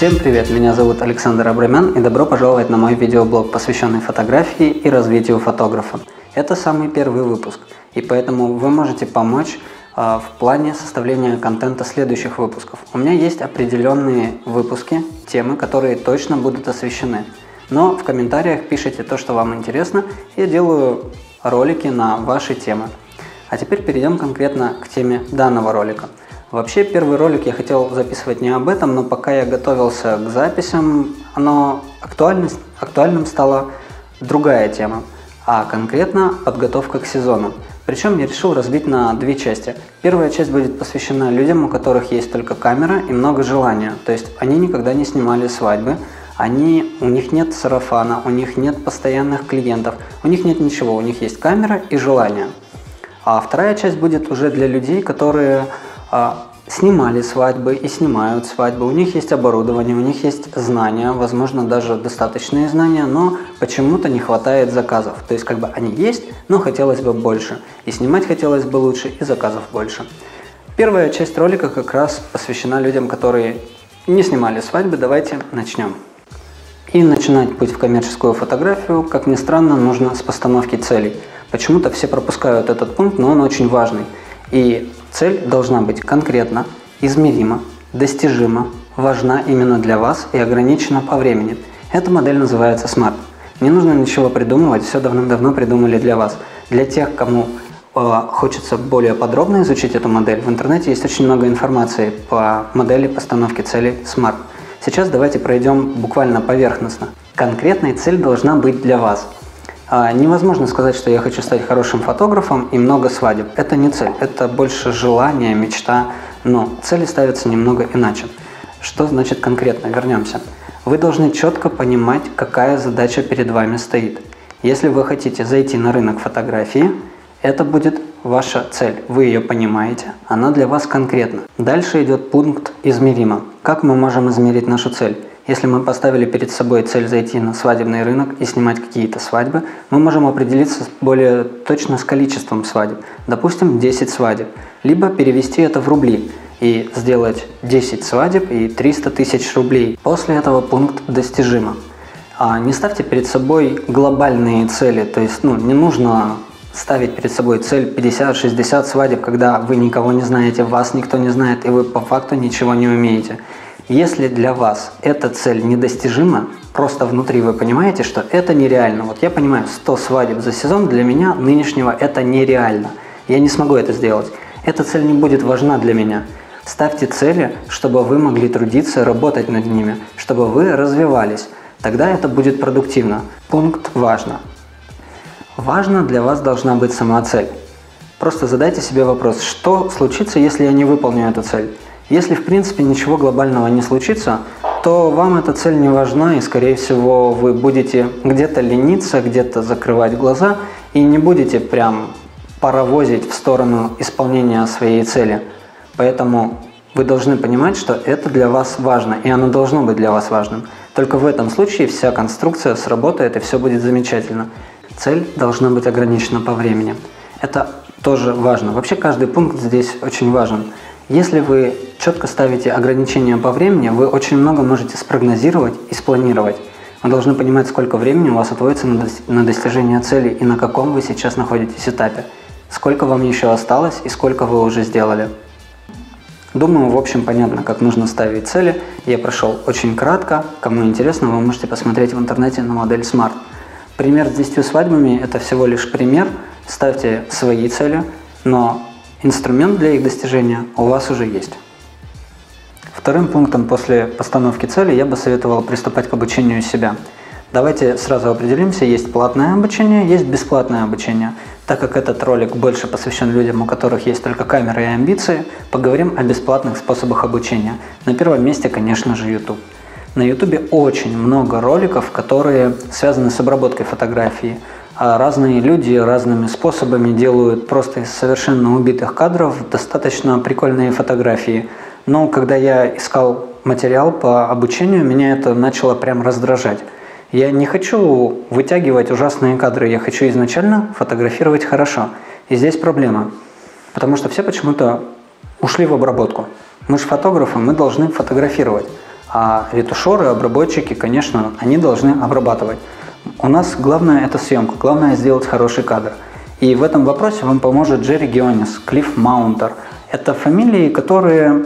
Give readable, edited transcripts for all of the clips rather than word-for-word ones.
Всем привет, меня зовут Александр Абрамян, и добро пожаловать на мой видеоблог, посвященный фотографии и развитию фотографа. Это самый первый выпуск, и поэтому вы можете помочь в плане составления контента следующих выпусков. У меня есть определенные выпуски, темы, которые точно будут освещены. Но в комментариях пишите то, что вам интересно, я делаю ролики на ваши темы. А теперь перейдем конкретно к теме данного ролика. Вообще, первый ролик я хотел записывать не об этом, но пока я готовился к записям, актуальным стала другая тема, а конкретно подготовка к сезону. Причем я решил разбить на две части. Первая часть будет посвящена людям, у которых есть только камера и много желания, то есть они никогда не снимали свадьбы, у них нет сарафана, у них нет постоянных клиентов, у них нет ничего, у них есть камера и желание. А вторая часть будет уже для людей, которые снимали свадьбы и снимают свадьбы, у них есть оборудование, у них есть знания, возможно, даже достаточные знания, но почему-то не хватает заказов. То есть, они есть, но хотелось бы больше. И снимать хотелось бы лучше, и заказов больше. Первая часть ролика как раз посвящена людям, которые не снимали свадьбы. Давайте начнем. И начинать путь в коммерческую фотографию, как ни странно, нужно с постановки целей. Почему-то все пропускают этот пункт, но он очень важный. И цель должна быть конкретна, измеримо, достижима, важна именно для вас и ограничена по времени. Эта модель называется SMART. Не нужно ничего придумывать, все давным-давно придумали для вас. Для тех, кому хочется более подробно изучить эту модель, в интернете есть очень много информации по модели постановки целей SMART. Сейчас давайте пройдем буквально поверхностно. Конкретная цель должна быть для вас. Невозможно сказать, что я хочу стать хорошим фотографом и много свадеб. Это не цель, это больше желание, мечта, но цели ставятся немного иначе. Что значит конкретно? Вернемся. Вы должны четко понимать, какая задача перед вами стоит. Если вы хотите зайти на рынок фотографии, это будет ваша цель. Вы ее понимаете, она для вас конкретна. Дальше идет пункт «Измеримо». Как мы можем измерить нашу цель? Если мы поставили перед собой цель зайти на свадебный рынок и снимать какие-то свадьбы, мы можем определиться более точно с количеством свадеб. Допустим, 10 свадеб. Либо перевести это в рубли и сделать 10 свадеб и 300 тысяч рублей. После этого пункт «Достижимо». Не ставьте перед собой глобальные цели, то есть не нужно ставить перед собой цель 50-60 свадеб, когда вы никого не знаете, вас никто не знает и вы по факту ничего не умеете. Если для вас эта цель недостижима, просто внутри вы понимаете, что это нереально. Вот я понимаю, 100 свадеб за сезон для меня нынешнего это нереально. Я не смогу это сделать. Эта цель не будет важна для меня. Ставьте цели, чтобы вы могли трудиться, работать над ними, чтобы вы развивались. Тогда это будет продуктивно. Пункт «Важно». Важна для вас должна быть сама цель. Просто задайте себе вопрос, что случится, если я не выполню эту цель? Если, в принципе, ничего глобального не случится, то вам эта цель не важна, и, скорее всего, вы будете где-то лениться, где-то закрывать глаза, и не будете прям паровозить в сторону исполнения своей цели. Поэтому вы должны понимать, что это для вас важно, и оно должно быть для вас важным. Только в этом случае вся конструкция сработает, и все будет замечательно. Цель должна быть ограничена по времени. Это тоже важно. Вообще, каждый пункт здесь очень важен. Если вы четко ставите ограничения по времени, вы очень много можете спрогнозировать и спланировать. Вы должны понимать, сколько времени у вас отводится на достижение цели и на каком вы сейчас находитесь этапе, сколько вам еще осталось и сколько вы уже сделали. Думаю, в общем, понятно, как нужно ставить цели. Я прошел очень кратко. Кому интересно, вы можете посмотреть в интернете на модель SMART. Пример с 10 свадьбами – это всего лишь пример. Ставьте свои цели, но инструмент для их достижения у вас уже есть. Вторым пунктом после постановки цели я бы советовал приступать к обучению себя. Давайте сразу определимся, есть платное обучение, есть бесплатное обучение. Так как этот ролик больше посвящен людям, у которых есть только камеры и амбиции, поговорим о бесплатных способах обучения. На первом месте, конечно же, YouTube. На YouTube очень много роликов, которые связаны с обработкой фотографии. Разные люди разными способами делают просто из совершенно убитых кадров достаточно прикольные фотографии. Но когда я искал материал по обучению, меня это начало прям раздражать. Я не хочу вытягивать ужасные кадры, я хочу изначально фотографировать хорошо. И здесь проблема, потому что все почему-то ушли в обработку. Мы же фотографы, мы должны фотографировать. А ретушеры, обработчики, конечно, они должны обрабатывать. У нас главное это съемка, главное сделать хороший кадр. И в этом вопросе вам поможет Джерри Геонис, Клифф Маунтер. Это фамилии, которые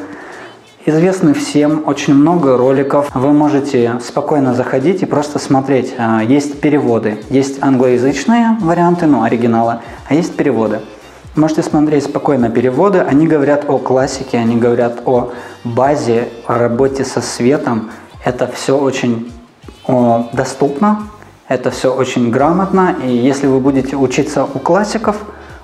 известны всем, очень много роликов. Вы можете спокойно заходить и просто смотреть. Есть переводы, есть англоязычные варианты, ну, оригинала, а есть переводы. Можете смотреть спокойно переводы. Они говорят о классике, они говорят о базе, о работе со светом. Это все очень доступно, это все очень грамотно. И если вы будете учиться у классиков,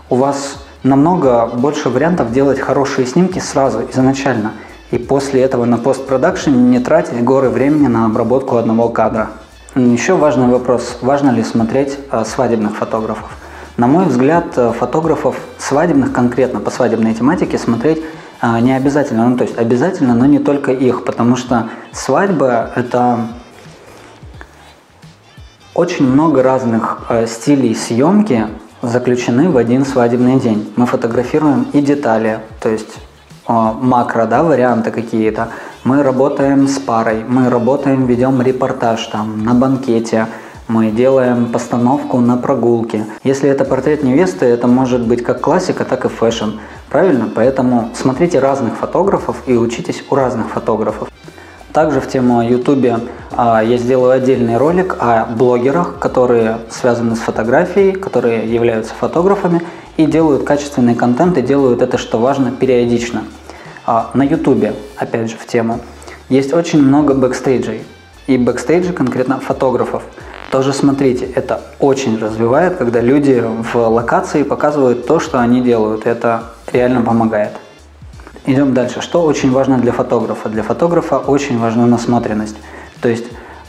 у вас намного больше вариантов делать хорошие снимки сразу, изначально. И после этого на постпродакшене не тратить горы времени на обработку одного кадра. Еще важный вопрос, важно ли смотреть свадебных фотографов. На мой взгляд, фотографов свадебных, конкретно по свадебной тематике, смотреть не обязательно. Ну, то есть обязательно, но не только их, потому что свадьба – это очень много разных стилей съемки заключены в один свадебный день. Мы фотографируем и детали, то есть макро, да, варианты какие-то. Мы работаем с парой, мы работаем, ведем репортаж там на банкете. Мы делаем постановку на прогулке. Если это портрет невесты, это может быть как классика, так и фэшн. Правильно? Поэтому смотрите разных фотографов и учитесь у разных фотографов. Также в тему о Ютубе я сделаю отдельный ролик о блогерах, которые связаны с фотографией, которые являются фотографами и делают качественный контент, и делают это, что важно, периодично. На Ютубе, опять же, в тему, есть очень много бэкстейджей. И бэкстейджи конкретно фотографов. Тоже смотрите, это очень развивает, когда люди в локации показывают то, что они делают. Это реально помогает. Идем дальше. Что очень важно для фотографа? Для фотографа очень важна насмотренность. То есть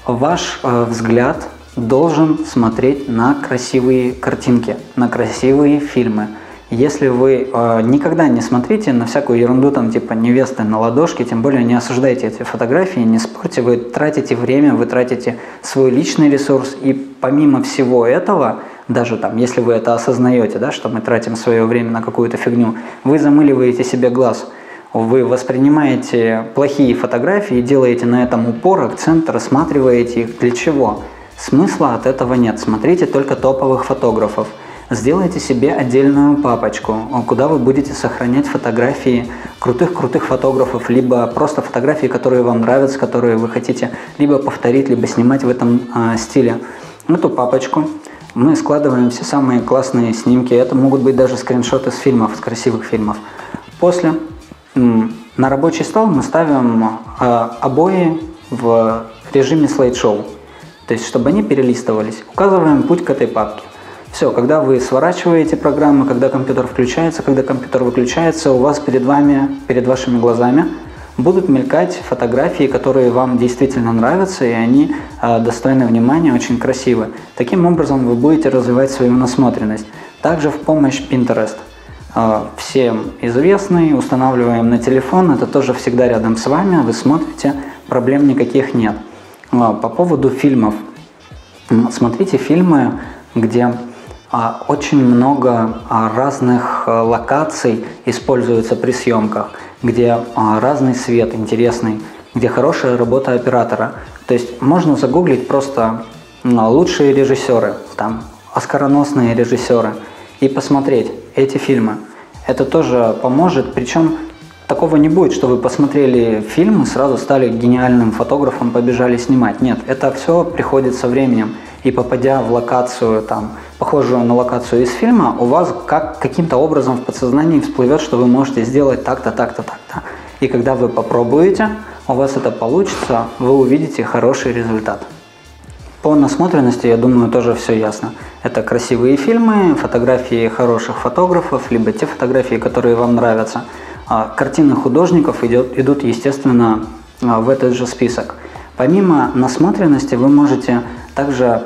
ваш взгляд должен смотреть на красивые картинки, на красивые фильмы. Если вы никогда не смотрите на всякую ерунду, там типа невесты на ладошке, тем более не осуждайте эти фотографии, не спорьте, вы тратите время, вы тратите свой личный ресурс. И помимо всего этого, даже там, если вы это осознаете, да, что мы тратим свое время на какую-то фигню, вы замыливаете себе глаз, вы воспринимаете плохие фотографии, делаете на этом упор, акцент, рассматриваете их. Для чего? Смысла от этого нет, смотрите только топовых фотографов. Сделайте себе отдельную папочку, куда вы будете сохранять фотографии крутых-крутых фотографов, либо просто фотографии, которые вам нравятся, которые вы хотите либо повторить, либо снимать в этом стиле. В эту папочку мы складываем все самые классные снимки. Это могут быть даже скриншоты с фильмов, с красивых фильмов. После на рабочий стол мы ставим обои в режиме слайд-шоу, то есть чтобы они перелистывались. Указываем путь к этой папке. Все, когда вы сворачиваете программы, когда компьютер включается, когда компьютер выключается, у вас перед вами, перед вашими глазами будут мелькать фотографии, которые вам действительно нравятся, и они достойны внимания, очень красивы. Таким образом вы будете развивать свою насмотренность. Также в помощь Pinterest. Всем известный, устанавливаем на телефон, это тоже всегда рядом с вами, вы смотрите, проблем никаких нет. По поводу фильмов. Смотрите фильмы, где очень много разных локаций используется при съемках, где разный свет интересный, где хорошая работа оператора. То есть можно загуглить просто лучшие режиссеры, там оскароносные режиссеры, и посмотреть эти фильмы. Это тоже поможет, причем такого не будет, что вы посмотрели фильм и сразу стали гениальным фотографом, побежали снимать. Нет, это все приходит со временем. И попадя в локацию, там, похожую на локацию из фильма, у вас каким-то образом в подсознании всплывет, что вы можете сделать так-то, так-то, так-то. И когда вы попробуете, у вас это получится, вы увидите хороший результат. По насмотренности, я думаю, тоже все ясно. Это красивые фильмы, фотографии хороших фотографов, либо те фотографии, которые вам нравятся. Картины художников идут, естественно, в этот же список. Помимо насмотренности, вы можете также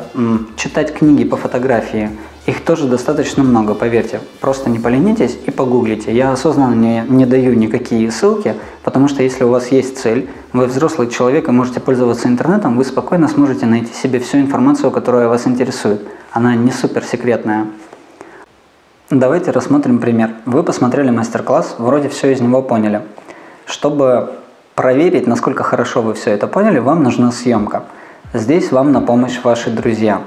читать книги по фотографии. Их тоже достаточно много, поверьте. Просто не поленитесь и погуглите. Я осознанно не даю никакие ссылки, потому что если у вас есть цель, вы взрослый человек и можете пользоваться интернетом, вы спокойно сможете найти себе всю информацию, которая вас интересует. Она не суперсекретная. Давайте рассмотрим пример. Вы посмотрели мастер-класс, вроде все из него поняли. Чтобы Проверить, насколько хорошо вы все это поняли, вам нужна съемка. Здесь вам на помощь ваши друзья.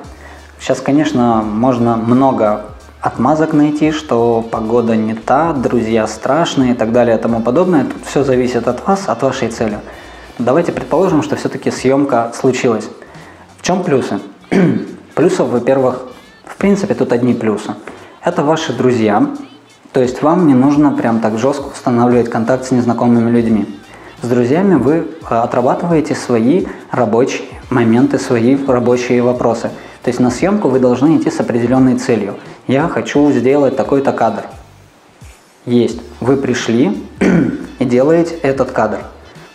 Сейчас, конечно, можно много отмазок найти, что погода не та, друзья страшные и так далее и тому подобное. Тут все зависит от вас, от вашей цели. Давайте предположим, что все-таки съемка случилась. В чем плюсы? Плюсов, во-первых, в принципе, тут одни плюсы. Это ваши друзья, то есть вам не нужно прям так жестко устанавливать контакт с незнакомыми людьми. С друзьями вы отрабатываете свои рабочие моменты, свои рабочие вопросы. То есть на съемку вы должны идти с определенной целью. Я хочу сделать такой-то кадр. Есть. Вы пришли и делаете этот кадр.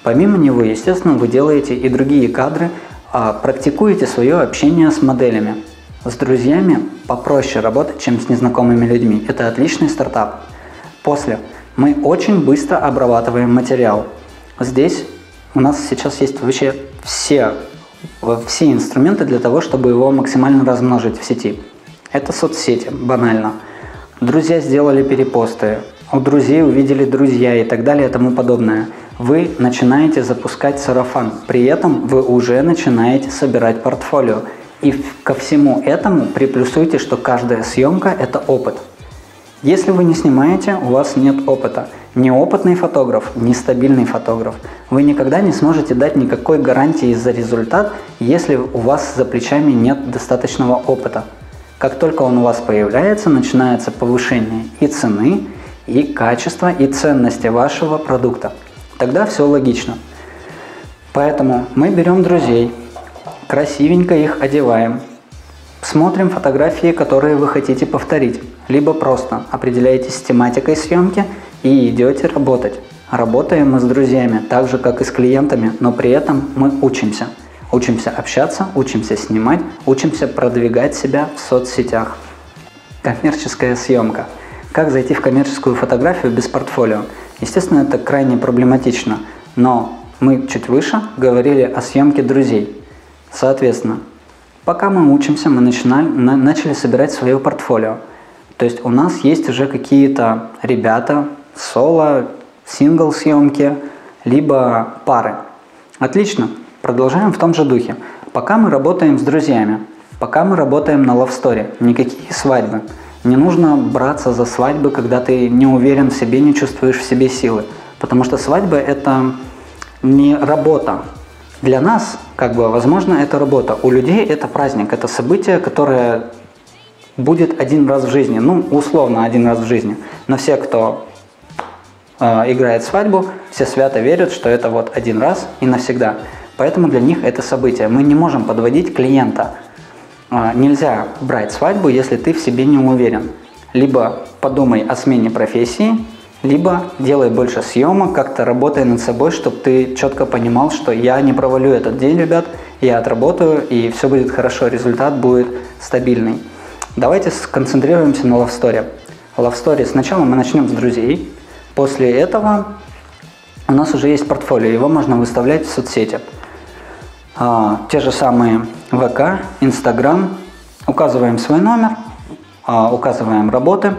Помимо него, естественно, вы делаете и другие кадры, практикуете свое общение с моделями. С друзьями попроще работать, чем с незнакомыми людьми. Это отличный стартап. После мы очень быстро обрабатываем материал. Здесь у нас сейчас есть вообще все инструменты для того, чтобы его максимально размножить в сети. Это соцсети, банально. Друзья сделали перепосты, у друзей увидели друзья и так далее и тому подобное. Вы начинаете запускать сарафан, при этом вы уже начинаете собирать портфолио. И ко всему этому приплюсуйте, что каждая съемка – это опыт. Если вы не снимаете, у вас нет опыта. Неопытный фотограф, нестабильный фотограф. Вы никогда не сможете дать никакой гарантии за результат, если у вас за плечами нет достаточного опыта. Как только он у вас появляется, начинается повышение и цены, и качества, и ценности вашего продукта. Тогда все логично. Поэтому мы берем друзей, красивенько их одеваем. Смотрим фотографии, которые вы хотите повторить, либо просто определяетесь с тематикой съемки и идете работать. Работаем мы с друзьями, так же как и с клиентами, но при этом мы учимся. Учимся общаться, учимся снимать, учимся продвигать себя в соцсетях. Коммерческая съемка. Как зайти в коммерческую фотографию без портфолио? Естественно, это крайне проблематично, но мы чуть выше говорили о съемке друзей. Соответственно, пока мы учимся, мы начали собирать свое портфолио. То есть у нас есть уже какие-то ребята, соло, сингл съемки, либо пары. Отлично, продолжаем в том же духе. Пока мы работаем с друзьями, пока мы работаем на love story, никакие свадьбы. Не нужно браться за свадьбы, когда ты не уверен в себе, не чувствуешь в себе силы. Потому что свадьба – это не работа. Для нас, как бы, возможно, это работа. У людей это праздник, это событие, которое будет один раз в жизни. Ну, условно, один раз в жизни. Но все, кто играет свадьбу, все свято верят, что это вот один раз и навсегда. Поэтому для них это событие. Мы не можем подводить клиента. Нельзя брать свадьбу, если ты в себе не уверен. Либо подумай о смене профессии, либо делай больше съемок, как-то работай над собой, чтобы ты четко понимал, что я не провалю этот день, ребят, я отработаю, и все будет хорошо, результат будет стабильный. Давайте сконцентрируемся на love story. Love story сначала мы начнем с друзей, после этого у нас уже есть портфолио, его можно выставлять в соцсети. Те же самые ВК, Инстаграм, указываем свой номер, указываем работы.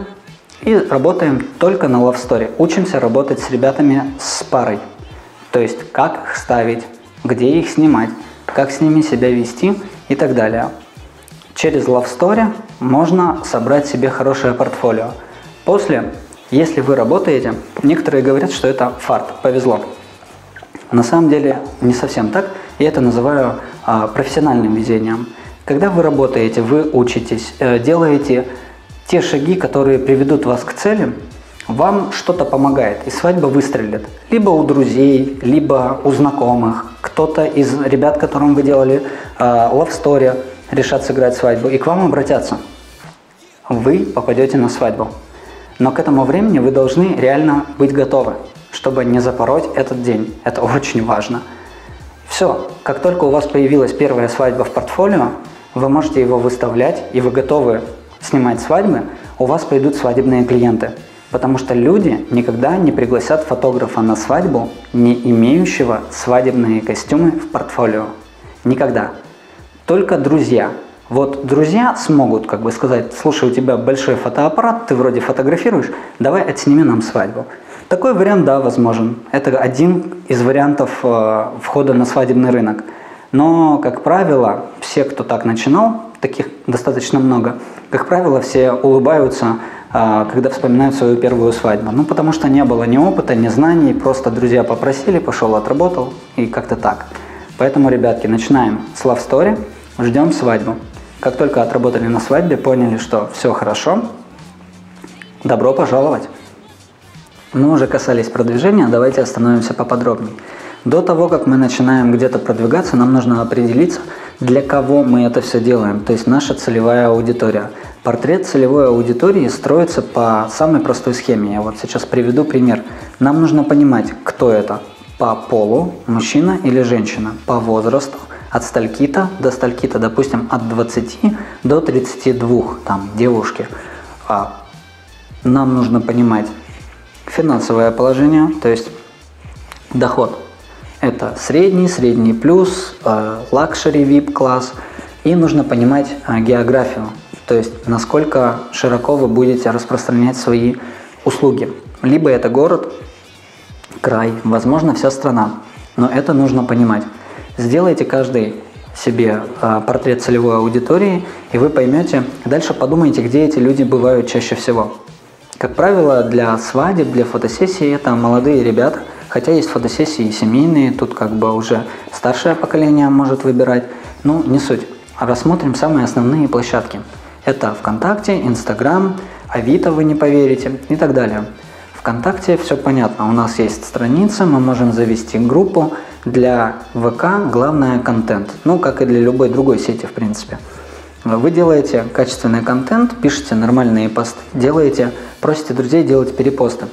И работаем только на love story. Учимся работать с ребятами с парой. То есть, как их ставить, где их снимать, как с ними себя вести и так далее. Через love story можно собрать себе хорошее портфолио. После, если вы работаете, некоторые говорят, что это фарт, повезло. На самом деле, не совсем так. Я это называю профессиональным везением. Когда вы работаете, вы учитесь, делаете... Те шаги, которые приведут вас к цели, вам что-то помогает, и свадьба выстрелит. Либо у друзей, либо у знакомых. Кто-то из ребят, которым вы делали love story, решат сыграть свадьбу, и к вам обратятся. Вы попадете на свадьбу. Но к этому времени вы должны реально быть готовы, чтобы не запороть этот день. Это очень важно. Все, как только у вас появилась первая свадьба в портфолио, вы можете его выставлять, и вы готовы снимать свадьбы, у вас придут свадебные клиенты. Потому что люди никогда не пригласят фотографа на свадьбу, не имеющего свадебные костюмы в портфолио. Никогда. Только друзья. Вот друзья смогут как бы сказать: слушай, у тебя большой фотоаппарат, ты вроде фотографируешь, давай отсними нам свадьбу. Такой вариант, да, возможен. Это один из вариантов входа на свадебный рынок. Но, как правило, все, кто так начинал, таких достаточно много, как правило, все улыбаются, когда вспоминают свою первую свадьбу. Ну, потому что не было ни опыта, ни знаний, просто друзья попросили, пошел, отработал, и как-то так. Поэтому, ребятки, начинаем с love story, ждем свадьбу. Как только отработали на свадьбе, поняли, что все хорошо, добро пожаловать. Мы уже касались продвижения, давайте остановимся поподробнее. До того, как мы начинаем где-то продвигаться, нам нужно определиться, для кого мы это все делаем, то есть наша целевая аудитория. Портрет целевой аудитории строится по самой простой схеме. Я вот сейчас приведу пример. Нам нужно понимать, кто это. По полу, мужчина или женщина, по возрасту, от стальки-то до стальки-то, допустим, от 20 до 32, там, девушки. Нам нужно понимать финансовое положение, то есть доход. Это средний, средний плюс, лакшери, VIP-класс. И нужно понимать географию, то есть насколько широко вы будете распространять свои услуги. Либо это город, край, возможно, вся страна. Но это нужно понимать. Сделайте каждый себе портрет целевой аудитории, и вы поймете. Дальше подумайте, где эти люди бывают чаще всего. Как правило, для свадеб, для фотосессии это молодые ребята. Хотя есть фотосессии семейные, тут как бы уже старшее поколение может выбирать. Ну, не суть. Рассмотрим самые основные площадки. Это ВКонтакте, Инстаграм, Авито, вы не поверите, и так далее. ВКонтакте все понятно. У нас есть страница, мы можем завести группу. Для ВК главное контент. Ну, как и для любой другой сети, в принципе. Вы делаете качественный контент, пишете нормальные посты, делаете, просите друзей делать перепосты.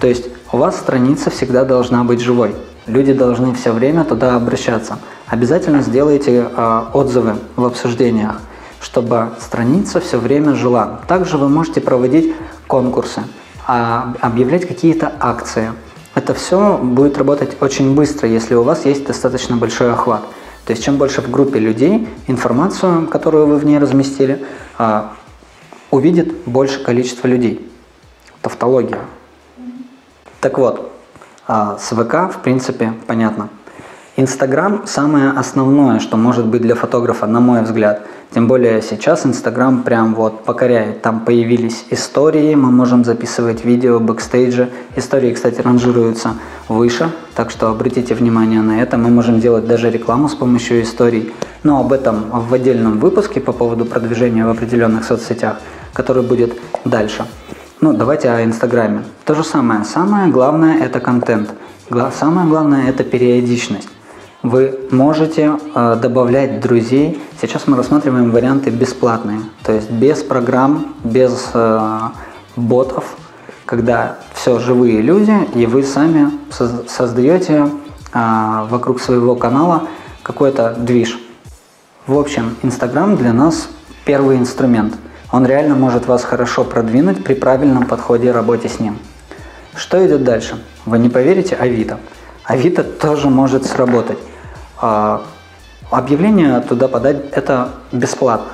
То есть у вас страница всегда должна быть живой. Люди должны все время туда обращаться. Обязательно сделайте отзывы в обсуждениях, чтобы страница все время жила. Также вы можете проводить конкурсы, объявлять какие-то акции. Это все будет работать очень быстро, если у вас есть достаточно большой охват. То есть чем больше в группе людей информацию, которую вы в ней разместили, увидит больше количество людей. Тавтология. Так вот, с ВК, в принципе, понятно. Инстаграм – самое основное, что может быть для фотографа, на мой взгляд. Тем более сейчас Инстаграм прям вот покоряет. Там появились истории, мы можем записывать видео, бэкстейджи. Истории, кстати, ранжируются выше, так что обратите внимание на это. Мы можем делать даже рекламу с помощью историй. Но об этом в отдельном выпуске по поводу продвижения в определенных соцсетях, который будет дальше. Ну, давайте о Инстаграме. То же самое. Самое главное – это контент. Самое главное – это периодичность. Вы можете добавлять друзей. Сейчас мы рассматриваем варианты бесплатные, то есть без программ, без ботов, когда все живые люди, и вы сами создаете вокруг своего канала какой-то движ. В общем, Инстаграм для нас первый инструмент. Он реально может вас хорошо продвинуть при правильном подходе и работе с ним. Что идет дальше? Вы не поверите, Авито. Авито тоже может сработать. Объявление туда подать – это бесплатно.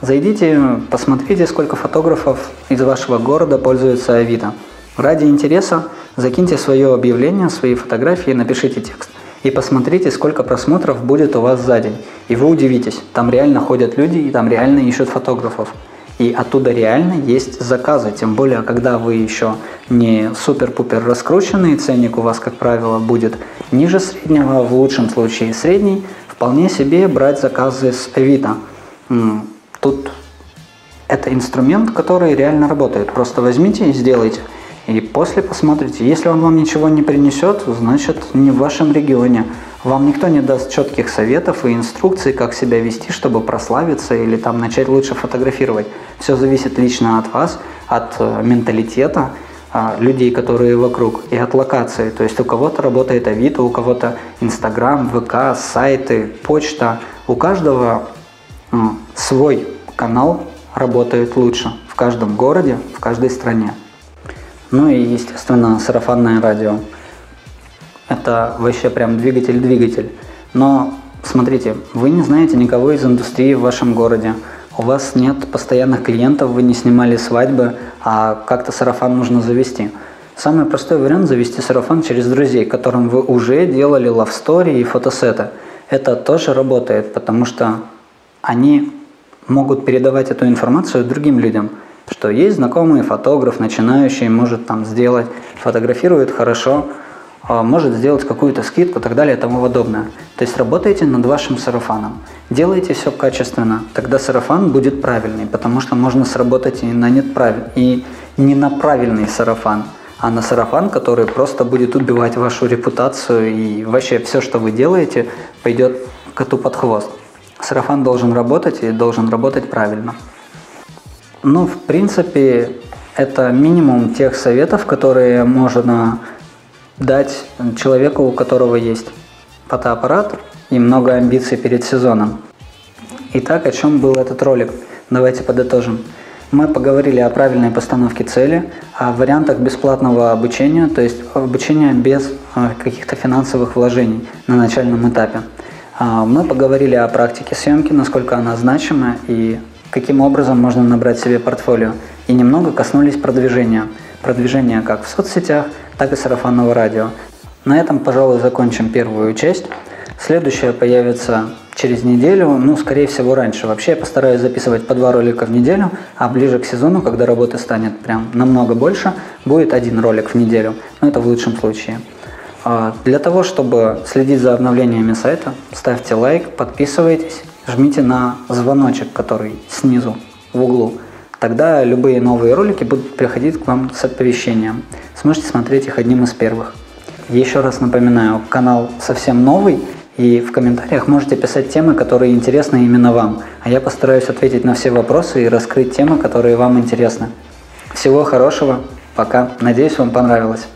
Зайдите, посмотрите, сколько фотографов из вашего города пользуются Авито. Ради интереса закиньте свое объявление, свои фотографии, напишите текст. И посмотрите, сколько просмотров будет у вас за день. И вы удивитесь, там реально ходят люди, и там реально ищут фотографов. И оттуда реально есть заказы, тем более, когда вы еще не супер-пупер раскрученный, ценник у вас, как правило, будет ниже среднего, в лучшем случае средний, вполне себе брать заказы с Авито. Тут это инструмент, который реально работает. Просто возьмите и сделайте. И после посмотрите. Если он вам ничего не принесет, значит, не в вашем регионе. Вам никто не даст четких советов и инструкций, как себя вести, чтобы прославиться или там начать лучше фотографировать. Все зависит лично от вас, от менталитета людей, которые вокруг, и от локации. То есть у кого-то работает Авито, у кого-то Инстаграм, ВК, сайты, почта. У каждого свой канал работает лучше в каждом городе, в каждой стране. Ну и, естественно, сарафанное радио. Это вообще прям двигатель-двигатель. Но, смотрите, вы не знаете никого из индустрии в вашем городе. У вас нет постоянных клиентов, вы не снимали свадьбы, а как-то сарафан нужно завести. Самый простой вариант – завести сарафан через друзей, которым вы уже делали лавстори и фотосеты. Это тоже работает, потому что они могут передавать эту информацию другим людям, что есть знакомый фотограф, начинающий, может там сделать, фотографирует хорошо, может сделать какую-то скидку и так далее и тому подобное. То есть работайте над вашим сарафаном, делайте все качественно, тогда сарафан будет правильный, потому что можно сработать и не на правильный сарафан, а на сарафан, который просто будет убивать вашу репутацию и вообще все, что вы делаете, пойдет коту под хвост. Сарафан должен работать и должен работать правильно. Ну, в принципе, это минимум тех советов, которые можно дать человеку, у которого есть фотоаппарат и много амбиций перед сезоном. Итак, о чем был этот ролик? Давайте подытожим. Мы поговорили о правильной постановке цели, о вариантах бесплатного обучения, то есть обучения без каких-то финансовых вложений на начальном этапе. Мы поговорили о практике съемки, насколько она значима и каким образом можно набрать себе портфолио. И немного коснулись продвижения. Продвижение как в соцсетях, так и сарафанного радио. На этом, пожалуй, закончим первую часть. Следующая появится через неделю, ну, скорее всего, раньше. Вообще, я постараюсь записывать по 2 ролика в неделю, а ближе к сезону, когда работы станет прям намного больше, будет 1 ролик в неделю. Но это в лучшем случае. Для того, чтобы следить за обновлениями сайта, ставьте лайк, подписывайтесь, жмите на звоночек, который снизу в углу. Тогда любые новые ролики будут приходить к вам с оповещением. Сможете смотреть их одним из первых. Еще раз напоминаю, канал совсем новый, и в комментариях можете писать темы, которые интересны именно вам. А я постараюсь ответить на все вопросы и раскрыть темы, которые вам интересны. Всего хорошего, пока. Надеюсь, вам понравилось.